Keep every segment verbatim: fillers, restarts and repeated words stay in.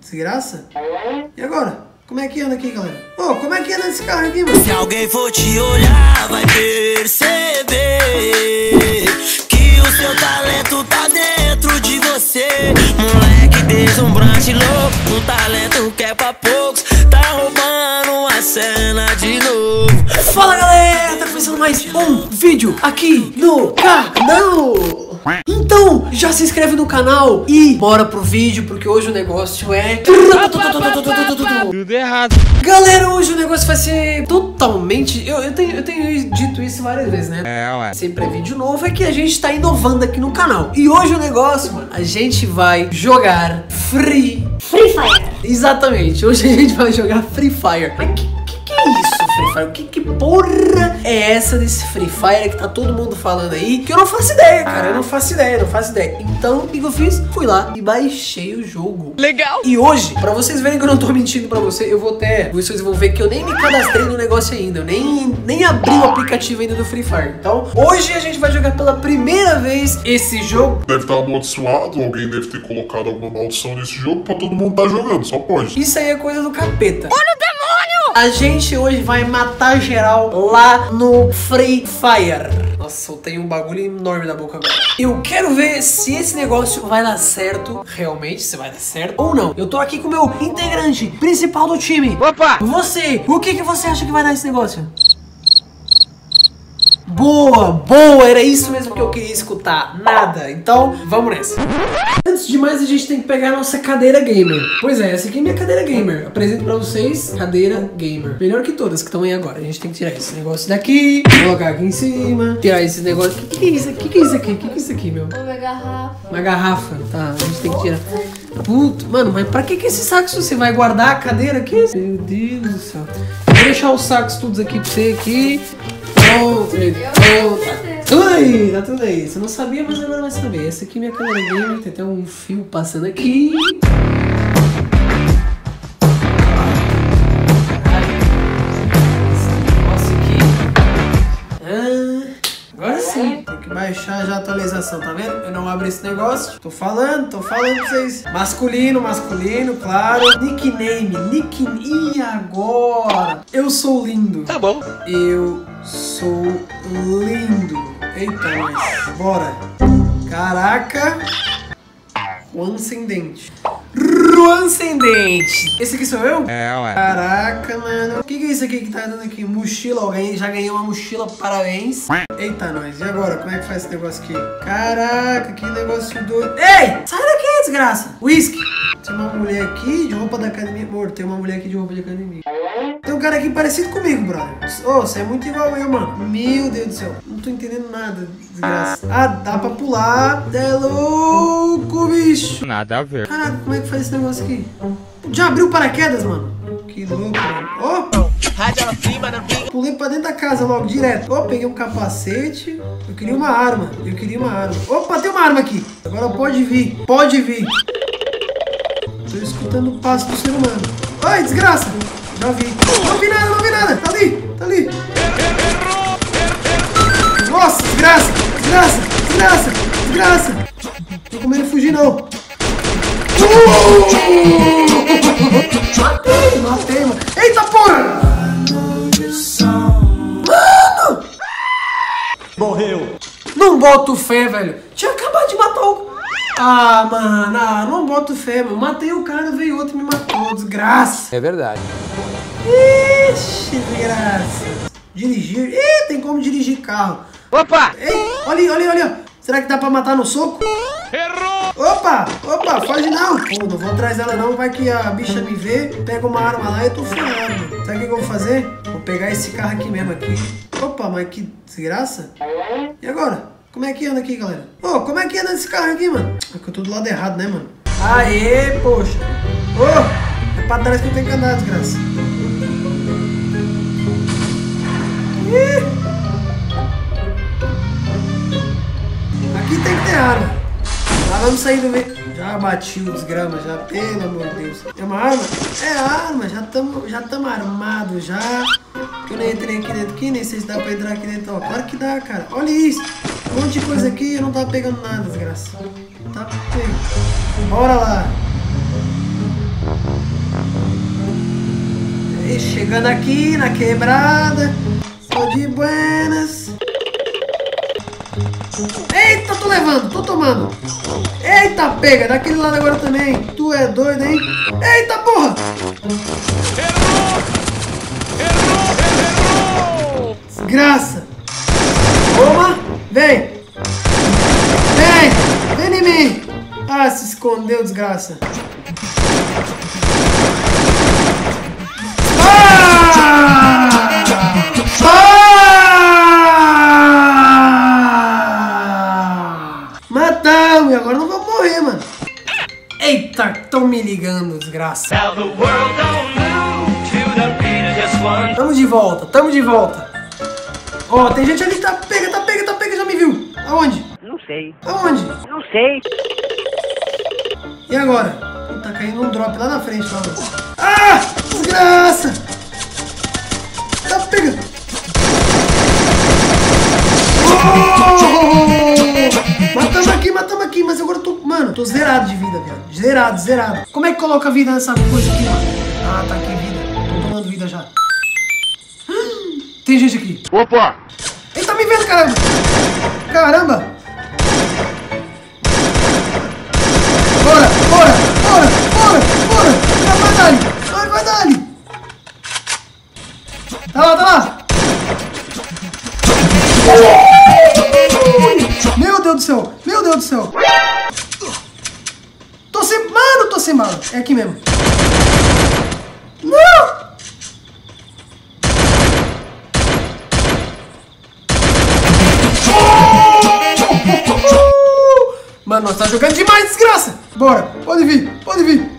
Desgraça? E agora? Como é que anda aqui, galera? Pô, oh, como é que anda esse carro aqui, mano? Se alguém for te olhar, vai perceber que o seu talento tá dentro de você. Moleque deslumbrante louco, um talento que é pra poucos, tá roubando a cena de novo. Fala, galera! Tá começando mais um vídeo aqui no canal! Então, já se inscreve no canal e bora pro vídeo, porque hoje o negócio é... Tudo errado. Galera, hoje o negócio vai ser totalmente... Eu, eu, tenho, eu tenho dito isso várias vezes, né? É, ué. Sempre é vídeo novo, é que a gente tá inovando aqui no canal. E hoje o negócio, mano, a gente vai jogar Free... Free Fire. Exatamente, hoje a gente vai jogar Free Fire. Mas que, que, que é isso? Free Fire, que, que porra é essa desse Free Fire que tá todo mundo falando aí? Que eu não faço ideia, cara, eu não faço ideia, não faço ideia. Então, o que eu fiz? Fui lá e baixei o jogo. Legal! E hoje, pra vocês verem que eu não tô mentindo pra você, eu vou até, vocês vão ver que eu nem me cadastrei no negócio ainda, eu nem, nem abri o aplicativo ainda do Free Fire. Então, hoje a gente vai jogar pela primeira vez esse jogo. Deve estar amaldiçoado, alguém deve ter colocado alguma maldição nesse jogo pra todo mundo tá jogando, só pode. Isso aí é coisa do capeta. Olha o demônio! A gente hoje vai matar geral lá no Free Fire. Nossa, eu tenho um bagulho enorme na boca agora. Eu quero ver se esse negócio vai dar certo, realmente, se vai dar certo ou não. Eu tô aqui com o meu integrante principal do time. Opa! Você, o que que você acha que vai dar esse negócio? Boa, boa, era isso mesmo que eu queria escutar, nada, então vamos nessa. Antes de mais, a gente tem que pegar a nossa cadeira gamer. Pois é, essa aqui é minha cadeira gamer, apresento pra vocês, cadeira gamer, melhor que todas que estão aí agora. A gente tem que tirar esse negócio daqui, colocar aqui em cima, tirar esse negócio, que que é isso aqui, que que é isso aqui, que que é isso aqui, meu? Uma garrafa. Uma garrafa, tá, a gente tem que tirar. Puto, mano, mas pra que que esse saco? Você vai guardar a cadeira aqui? Meu Deus do céu. Vou deixar os sacos todos aqui pra você aqui. Tudo aí, tá tudo aí. Você não sabia, mas agora vai saber. Essa aqui é minha câmera game, tem até um fio passando aqui. Baixar já a atualização, tá vendo? Eu não abro esse negócio. Tô falando, tô falando pra vocês. Masculino, masculino, claro. Nickname, nickname. E agora? Eu sou lindo. Tá bom. Eu sou lindo. Eita, mas bora. Caraca. Ascendente. Ascendente. Esse aqui sou eu? É, ué. Caraca, mano. O que que é isso aqui que tá dando aqui? Mochila, alguém já ganhou uma mochila, parabéns. Eita, nós. E agora? Como é que faz esse negócio aqui? Caraca, que negócio doido. Ei! Sai daqui, desgraça. Whisky. Tem uma mulher aqui de roupa da academia. Amor, tem uma mulher aqui de roupa de academia. Tem um cara aqui parecido comigo, brother. Ô, oh, você é muito igual eu, mano. Meu Deus do céu. Não tô entendendo nada, desgraça. Ah, dá pra pular. É louco, bicho. Nada a ver. Caraca, como é que faz esse negócio aqui? Já abriu paraquedas, mano. Que louco, mano. Opa! Oh. Pulei pra dentro da casa logo, direto. Ó, oh, peguei um capacete. Eu queria uma arma. Eu queria uma arma. Opa, tem uma arma aqui. Agora pode vir. Pode vir. Tô escutando o passo do ser humano. Ai, desgraça. Já vi. Não vi nada, não vi nada. Tá ali, tá ali. Nossa, desgraça. Desgraça, desgraça, desgraça. Tô com medo de fugir, não. Matei, matei, mano. Eita porra! Mano! Morreu. Não boto fé, velho. Tinha acabado de matar o... Ah, mano, ah, não boto fé, mano. Matei o cara, veio outro e me matou. Desgraça. É verdade. Ixi, desgraça. Dirigir. Ih, tem como dirigir carro. Opa! Ei, olha, olha, olha. Será que dá pra matar no soco? Errou! Opa! Opa, foge não! Pô, não vou atrás dela não, vai que a bicha me vê, pega uma arma lá e eu tô ferrado. Sabe o que eu vou fazer? Vou pegar esse carro aqui mesmo aqui. Opa, mas que desgraça! E agora? Como é que anda aqui, galera? Ô, oh, como é que anda esse carro aqui, mano? É que eu tô do lado errado, né, mano? Aê, poxa! Ô! Oh, é pra trás que eu tenho que andar, desgraça. Ih! Aqui tem que ter arma. Lá vamos sair do meio. Já bati o desgrama, já, pelo amor de Deus. É uma arma? É arma, já estamos já tamo armados já. Que eu nem entrei aqui dentro aqui, nem sei se dá pra entrar aqui dentro. Ó, claro que dá, cara. Olha isso. Um monte de coisa aqui, eu não tava pegando nada, desgraça. Tá Rapidinho. Bora lá. E chegando aqui na quebrada. Só de buenas. Eita, tô levando, tô tomando. Eita, pega, daquele lado agora também. Tu é doido, hein? Eita, porra! Desgraça! Toma! Vem! Vem! Vem em mim! Ah, se escondeu, desgraça! E agora não vou morrer, mano. Eita, tão me ligando, desgraça. Tamo de volta, tamo de volta. Ó, oh, tem gente ali, tá pega, tá pega, tá pega, já me viu. Aonde? Não sei. Aonde? Não sei. E agora? Tá caindo um drop lá na frente, lá. Ah, desgraça. Tá pega. Oh! Matamos aqui, matamos aqui, mas agora eu tô... Mano, tô zerado de vida, velho. Zerado, zerado. Como é que coloca vida nessa coisa aqui, mano? Ah, tá aqui vida. Tô tomando vida já. Hum, tem gente aqui. Opa! Ele tá me vendo, caramba! Caramba! Bora, bora, bora, bora, bora! Vai, vai, dali! Vai, vai, dali! Tá lá, tá lá! Meu Deus do céu, meu Deus do céu. Tô sem... Mano, tô sem bala. É aqui mesmo. Não! Mano, nós tá jogando demais, desgraça. Bora, pode vir, pode vir.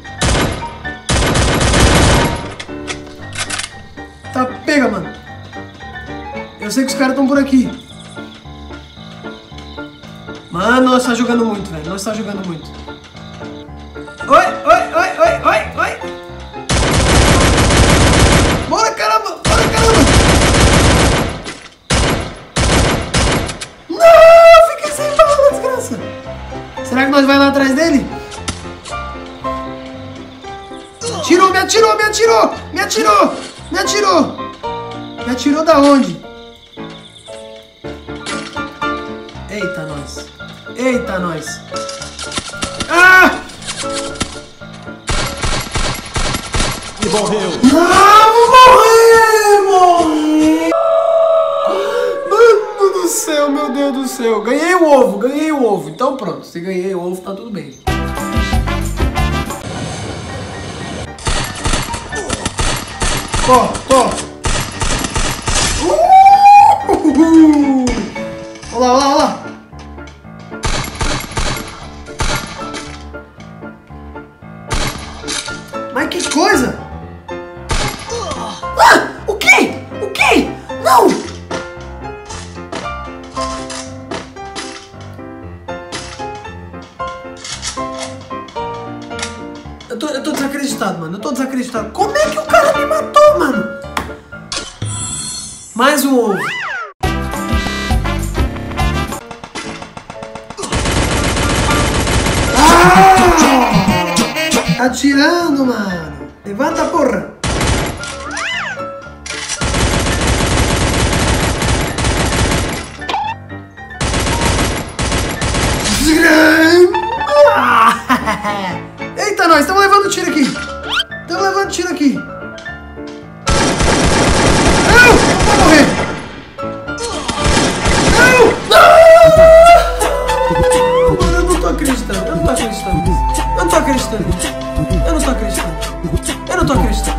Tá, pega, mano. Eu sei que os caras estão por aqui. Mano, nós tá jogando muito, velho. Nós tá jogando muito. Oi, oi, oi, oi, oi, oi. Bora, caramba. Bora, caramba. Não, fiquei sem bala, desgraça. Será que nós vai lá atrás dele? Tirou, me atirou, me atirou. Me atirou, me atirou. Me atirou da onde? Eita, nós. Eita, nós. Ah! E morreu. Não, vou morrer, morrer. Mano do céu, meu Deus do céu. Ganhei o ovo, ganhei o ovo. Então pronto, se ganhei o ovo, tá tudo bem. Tô, tô. Uhul. Olá, olá, olá. Mas que coisa! Ah! O quê? O quê? Não! Eu tô, eu tô desacreditado, mano. Eu tô desacreditado. Como é que o cara me matou, mano? Mais um ovo. Tá atirando, mano. Levanta, porra. Eita, nós estamos levando tiro aqui. Estamos levando tiro aqui. Não, vou morrer. Não, não. Mano, eu não tô acreditando. Eu não tô acreditando. Eu não tô acreditando. Eu não tô acreditando. Eu não tô acreditando.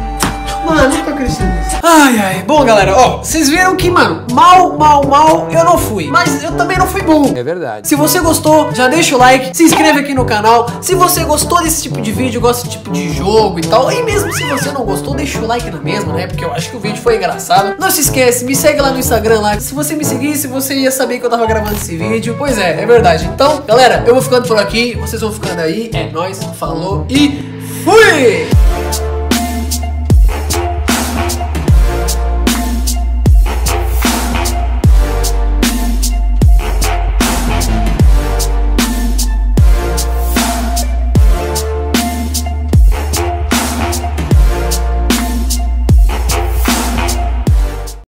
Mano, eu não tô acreditando. Ai, ai. Bom, galera, ó, vocês viram que, mano, mal, mal, mal eu não fui. Mas eu também não fui bom. É verdade. Se você gostou, já deixa o like, se inscreve aqui no canal. Se você gostou desse tipo de vídeo, gosta desse tipo de jogo e tal. E mesmo se você não gostou, deixa o like na mesma, né? Porque eu acho que o vídeo foi engraçado. Não se esquece, me segue lá no Instagram lá. Se você me seguisse, você ia saber que eu tava gravando esse vídeo. Pois é, é verdade. Então, galera, eu vou ficando por aqui. Vocês vão ficando aí. É nóis, falou e... Fui!